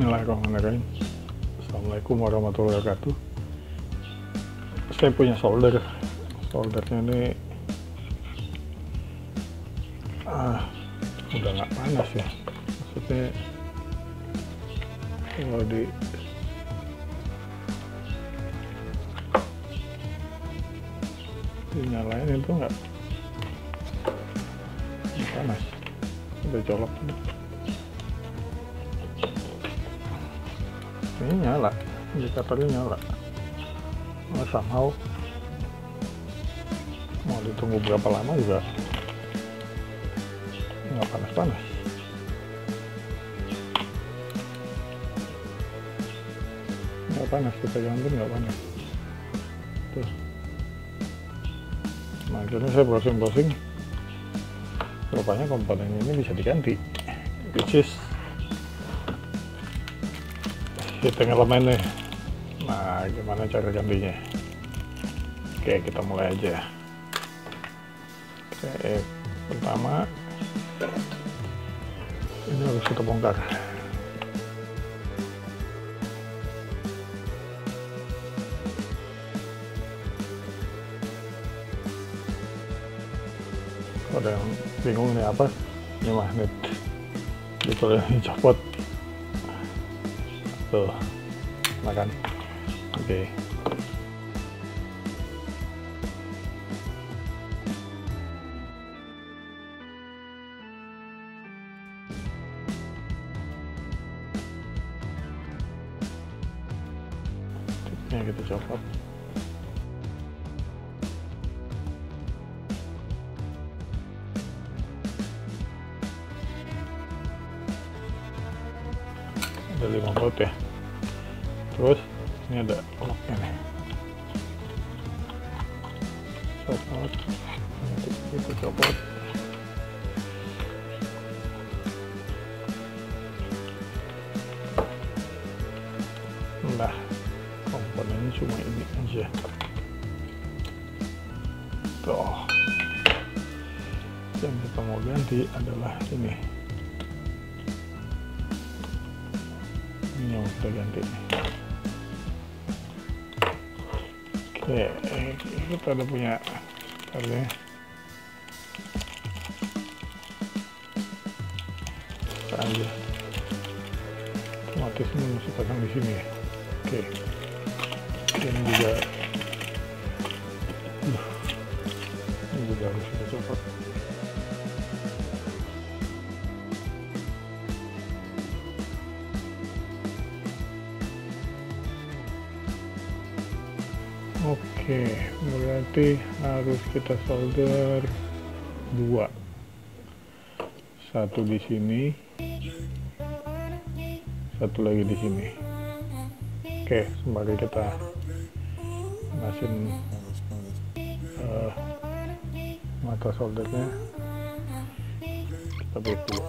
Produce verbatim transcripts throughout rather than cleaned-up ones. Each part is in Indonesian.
Bismillahirrahmanirrahim. Assalamualaikum warahmatullahi wabarakatuh. Saya punya solder. Soldernya ini ah, udah nggak panas ya. Maksudnya kalau di dinyalain itu nggak panas. Udah colok. Ini nyala, indikatornya nyala. Oh, somehow mau ditunggu berapa lama juga nggak panas-panas. Nggak panas, kita jangan pun nggak panas. Tuh. Nah, jadi saya browsing-browsing, rupanya komponen ini bisa diganti. Which is setting elemennya. Nah, gimana cara gantinya? Oke, kita mulai aja. Oke, pertama ini harus kita bongkar. Kalau ada yang bingung ini apa? Ini magnet. Ditulis dicopot. Tuh, makan. Oke. Okay. Tipnya kita copot. Ada lima volt ya. Terus ini ada locknya nih. Copot. Kita copot. Nah, komponennya cuma ini aja. Tuh. Yang kita mau ganti adalah ini. Ini yang kita ganti. Oke, kita udah punya tadi. Kita aja. Otomatis ini mesti pasang di sini. Oke. Ini juga. Ini juga harus kita copot. Oke, berarti harus kita solder dua, satu di sini, satu lagi di sini. Oke, sembari kita masukin uh, mata soldernya, kita break dulu.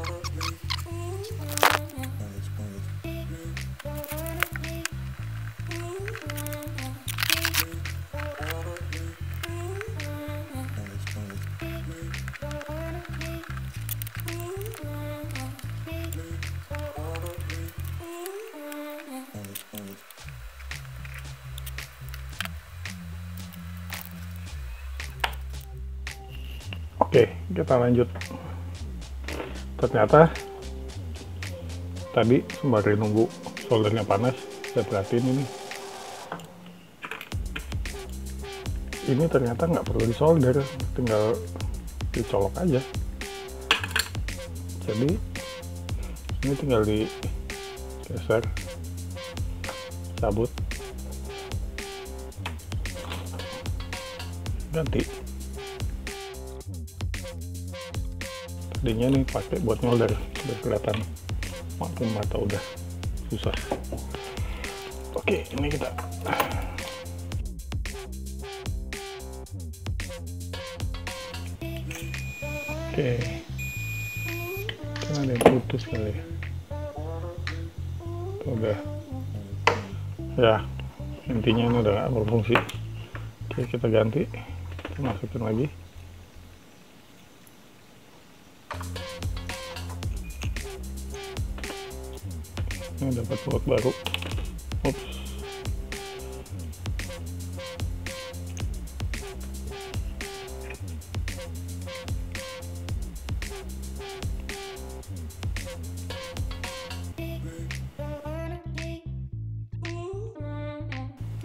Oke, kita lanjut. Ternyata tadi sembari nunggu soldernya panas, saya perhatiin ini. Ini ternyata nggak perlu disolder, tinggal dicolok aja. Jadi ini tinggal digeser, cabut, ganti. Tadinya nih pakai buat nyolder, udah kelihatan makin mata udah susah. Oke, ini kita oke, karena ada yang putus kali ya. Itu udah ya, intinya ini udah berfungsi. Oke, kita ganti, kita masukin lagi. ini dapat buat baru. Oops.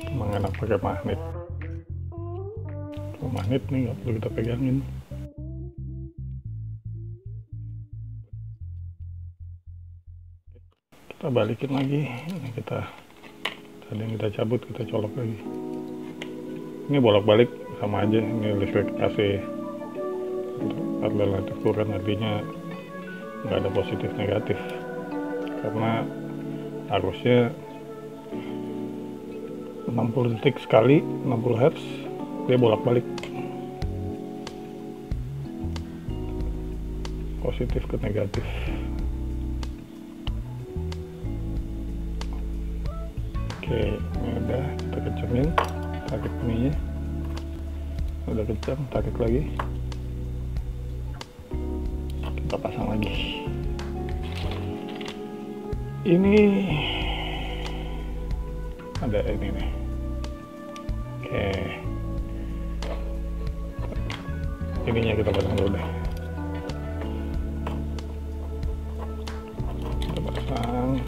Emang enak pakai magnet. Kalau magnet nih nggak perlu kita pegangin. Kita balikin lagi, ini kita tadi yang kita cabut kita colok lagi, ini bolak-balik sama aja. Ini listrik A C adalah relatif kurang, artinya nggak ada positif negatif, karena arusnya enam puluh detik sekali, enam puluh hertz, dia bolak-balik positif ke negatif. Oke, ini udah kita kencengin, tarik ininya, udah kenceng, tarik lagi, kita pasang lagi. Ini ada ini nih. Oke, ininya kita pasang dulu deh. Kita pasang.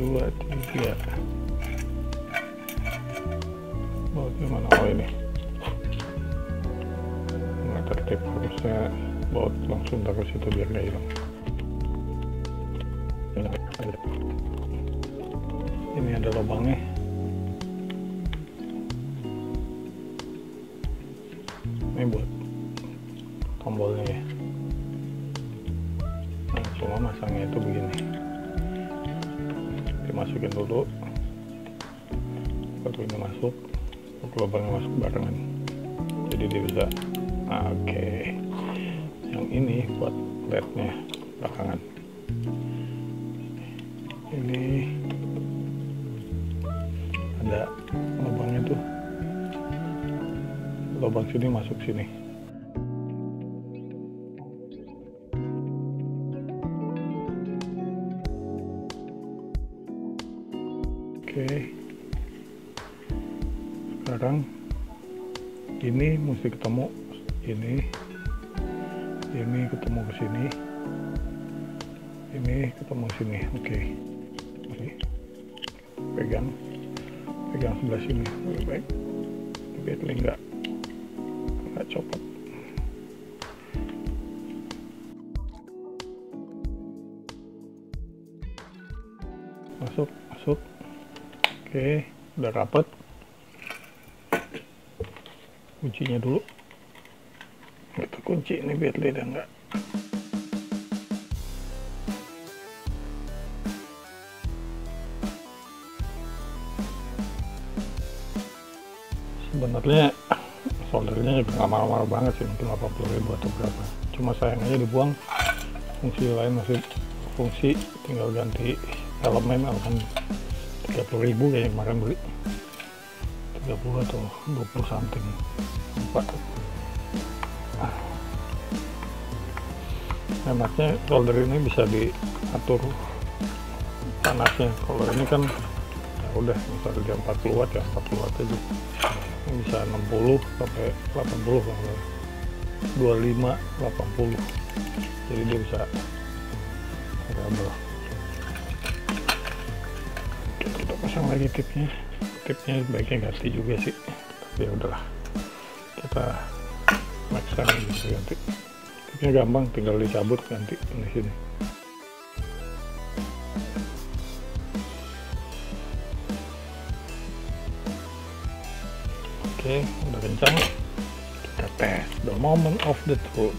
Dua, tiga, oh gimana, oh ini nggak tertip, harusnya baut langsung taruh situ biar nggak hilang. Ini ada lubangnya, ini buat tombolnya ya. Nah, cuma masangnya itu begini, masukin dulu, baru ini masuk, lubangnya masuk barengan, jadi dia bisa. Nah, oke, okay. Yang ini buat L E D-nya belakangan. Ini ada lubangnya tuh, lubang sini masuk sini. Oke, sekarang ini mesti ketemu ini, ini ketemu ke sini, ini ketemu sini. Oke, oke, pegang, pegang sebelah sini lebih baik, biar nggak nggak copot. Masuk, masuk. Oke, udah rapat. Kuncinya dulu. Kita kunci ini biar dia enggak. Sebenarnya soldernya juga nggak mahal-mahal banget sih, mungkin delapan puluh ribu atau berapa. Cuma sayangnya dibuang. Fungsi lain masih fungsi, tinggal ganti elemen elemen. tiga puluh ribu kayak kemarin beli, tiga puluh atau dua puluh something, empat. Nah, enaknya solder ini bisa diatur panasnya. Kalau ini kan ya udah, misalnya dia empat puluh watt ya empat puluh watt aja, ini bisa enam puluh sampai delapan puluh, dua puluh lima, delapan puluh, jadi dia bisa variable. Kita pasang lagi tipnya, tipnya sebaiknya ganti juga sih, tapi ya udahlah, kita maksa bisa ganti. Tipnya gampang, tinggal dicabut ganti ini sini. Oke, udah kencang, kita tes the moment of the truth.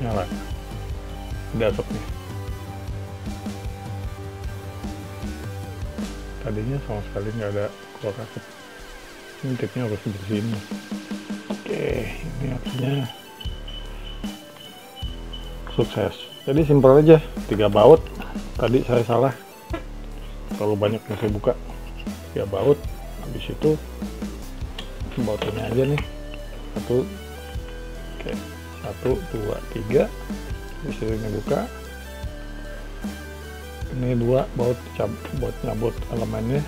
Nyala, ada asapnya. Tadinya sama sekali nggak ada keluar asap. Ini tipnya harus bersihin. Oke, ini artinya sukses. Jadi simpel aja, tiga baut Tadi saya salah, terlalu banyak yang saya buka, ya baut. Habis itu bautnya aja nih, satu, oke, satu, dua, tiga. Habis itu ini buka, ini dua baut buat nyabut elemennya,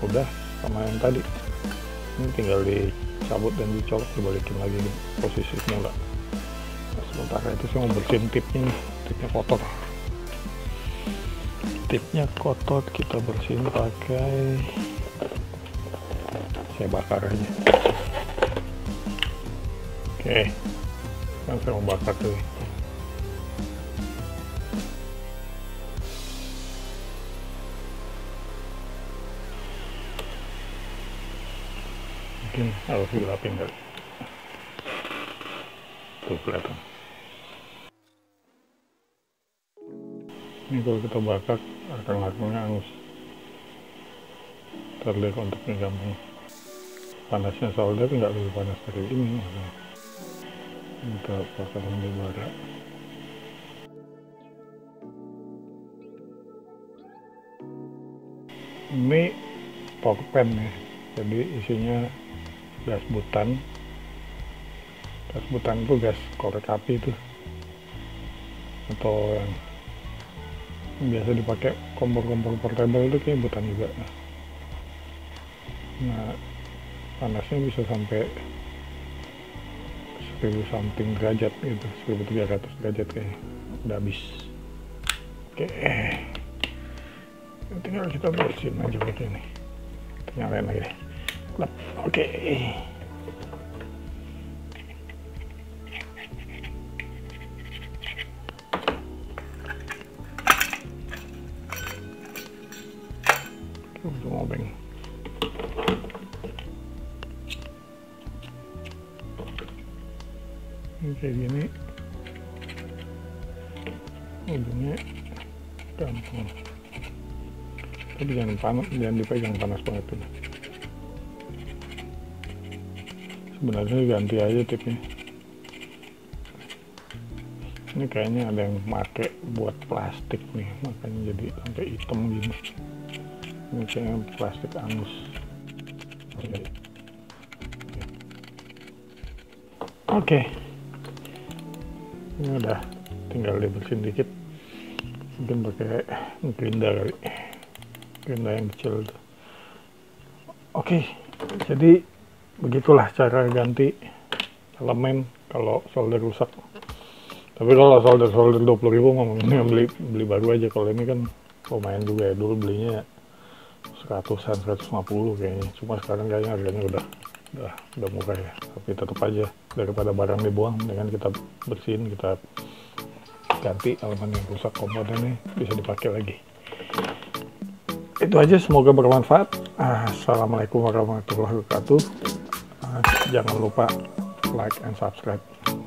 udah sama yang tadi. Ini tinggal dicabut dan dicolok, dibalikin lagi di posisi semula. Nah, sementara itu saya mau bersihin tipnya nih, tipnya kotor. Tipnya kotor, kita bersihin pakai, saya bakar aja. Oke, kan saya mau bakar tuh. Mungkin harus dilapin kali. Tuh kelihatan. Ini kalau kita bakar, akar-akarnya angus. Terlihat kontaknya gampang. Panasnya solder nggak lebih panas dari ini. Kita bakar sambil bara. Ini pokpen ya. Jadi isinya gas butan. Gas butan itu gas korek api itu. Atau yang biasa dipakai kompor-kompor portable itu kayak butan juga. Nah, panasnya bisa sampai seribu something derajat gitu, seribu tiga ratus derajat kayaknya. Udah habis. Oke. Tinggal kita bersihin aja begini. Nyalain lagi. Oke. Okay. Tuh ngobeng. Ini kayak gini. Ujungnya gampang. Tapi jangan panas, jangan dipegang panas banget tuh. Sebenarnya ganti aja tipnya. Ini kayaknya ada yang pakai buat plastik nih, makanya jadi sampai hitam gini. Ini kayaknya plastik angus. Oke, okay. Ini udah, tinggal dibersihin dikit. Mungkin pakai gerinda kali, gerinda yang kecil itu. Oke, okay. Jadi begitulah cara ganti elemen kalau solder rusak. Tapi kalau solder solder dua puluh ribu ngomongnya beli beli baru aja. Kalau ini kan lumayan juga ya, dulu belinya seratusan, seratus lima puluh kayaknya. Cuma sekarang kayaknya harganya udah udah udah murah ya. Tapi tetap aja daripada barang dibuang, dengan kita bersihin, kita ganti elemen yang rusak, komponennya bisa dipakai lagi. Itu aja, semoga bermanfaat. Assalamualaikum warahmatullahi wabarakatuh. Jangan lupa like and subscribe.